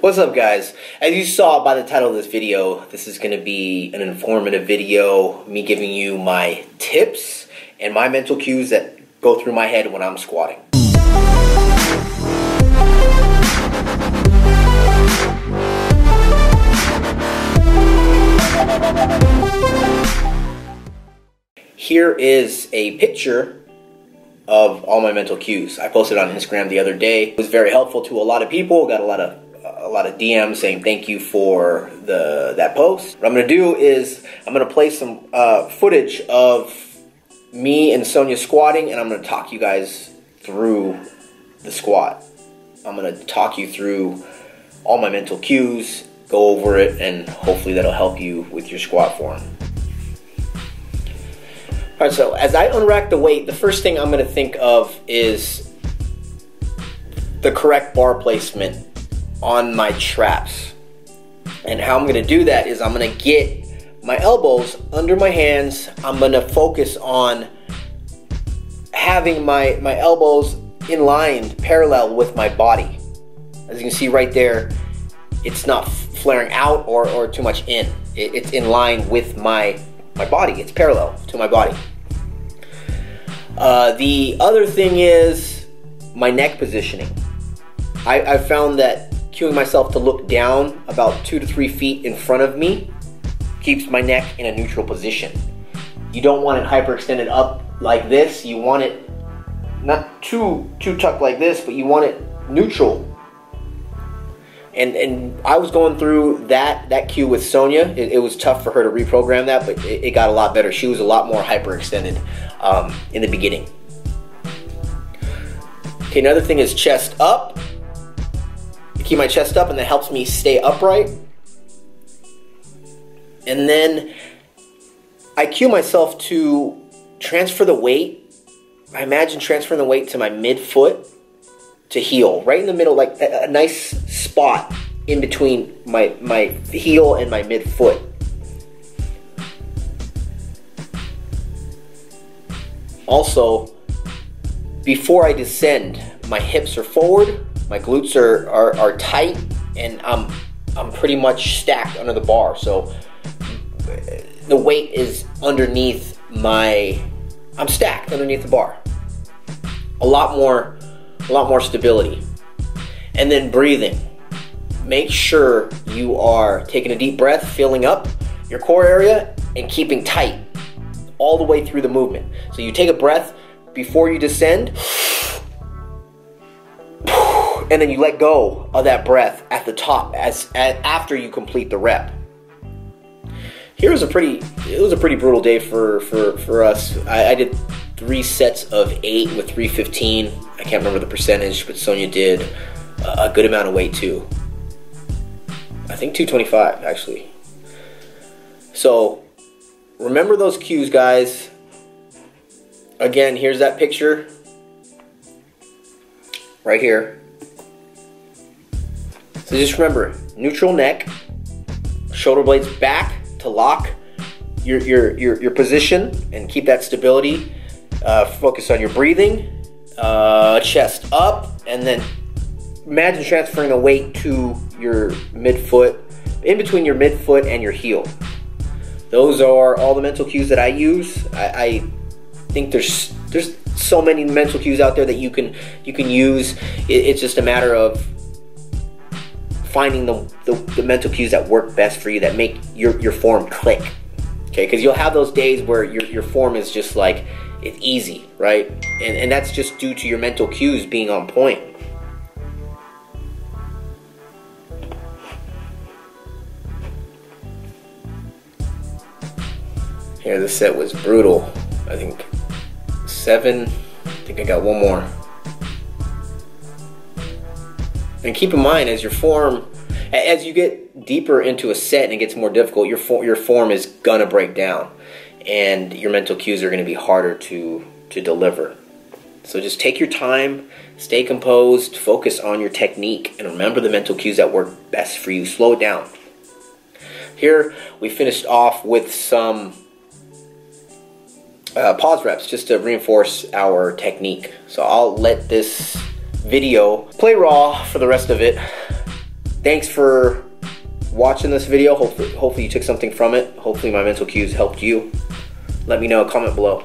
What's up, guys? As you saw by the title of this video, this is going to be an informative video, me giving you my tips and my mental cues that go through my head when I'm squatting. Here is a picture of all my mental cues. I posted on Instagram the other day. It was very helpful to a lot of people. Got a lot of DMs saying thank you for that post. What I'm gonna do is I'm gonna play some footage of me and Sonia squatting, and I'm gonna talk you guys through the squat. I'm gonna talk you through all my mental cues, go over it, and hopefully that'll help you with your squat form. All right, so as I unrack the weight, the first thing I'm gonna think of is the correct bar placement on my traps. And how I'm gonna do that is I'm gonna get my elbows under my hands. I'm gonna focus on having my elbows in line, parallel with my body. As you can see right there, it's not flaring out or too much in. It's in line with my body. It's parallel to my body. The other thing is my neck positioning. I found that cueing myself to look down about 2 to 3 feet in front of me keeps my neck in a neutral position. You don't want it hyperextended up like this. You want it not too tucked like this, but you want it neutral. And I was going through that cue with Sonia. It was tough for her to reprogram that, but it got a lot better. She was a lot more hyperextended in the beginning. Okay, another thing is chest up. I keep my chest up, and that helps me stay upright. And then I cue myself to transfer the weight. I imagine transferring the weight to my midfoot to heel, right in the middle, like a nice spot in between my heel and my midfoot. Also, before I descend, my hips are forward, my glutes are tight, and I'm pretty much stacked under the bar. So the weight is underneath I'm stacked underneath the bar. A lot more stability. And then breathing. Make sure you are taking a deep breath, filling up your core area, and keeping tight all the way through the movement. So you take a breath before you descend, and then you let go of that breath at the top after you complete the rep. It was a pretty brutal day for us. I did 3 sets of 8 with 315. I can't remember the percentage, but Sonia did a good amount of weight too. I think 225 actually. So remember those cues, guys. Again, here's that picture right here. So just remember, neutral neck, shoulder blades back, to lock your position and keep that stability. Focus on your breathing, chest up, and then imagine transferring the weight to your midfoot, in between your midfoot and your heel. Those are all the mental cues that I use. I think there's so many mental cues out there that you can use. It's just a matter of finding the mental cues that work best for you, that make your form click, okay? Because you'll have those days where your form is just like, it's easy, right? And that's just due to your mental cues being on point. Here, this set was brutal. I think 7, I think I got 1 more. And keep in mind, as you get deeper into a set and it gets more difficult, your form is gonna break down, and your mental cues are gonna be harder to deliver. So just take your time, stay composed, focus on your technique, and remember the mental cues that work best for you. Slow it down. Here, we finished off with some pause reps just to reinforce our technique. So I'll let this video play raw for the rest of it, Thanks for watching this video. Hopefully you took something from it. Hopefully my mental cues helped you. Let me know, comment below.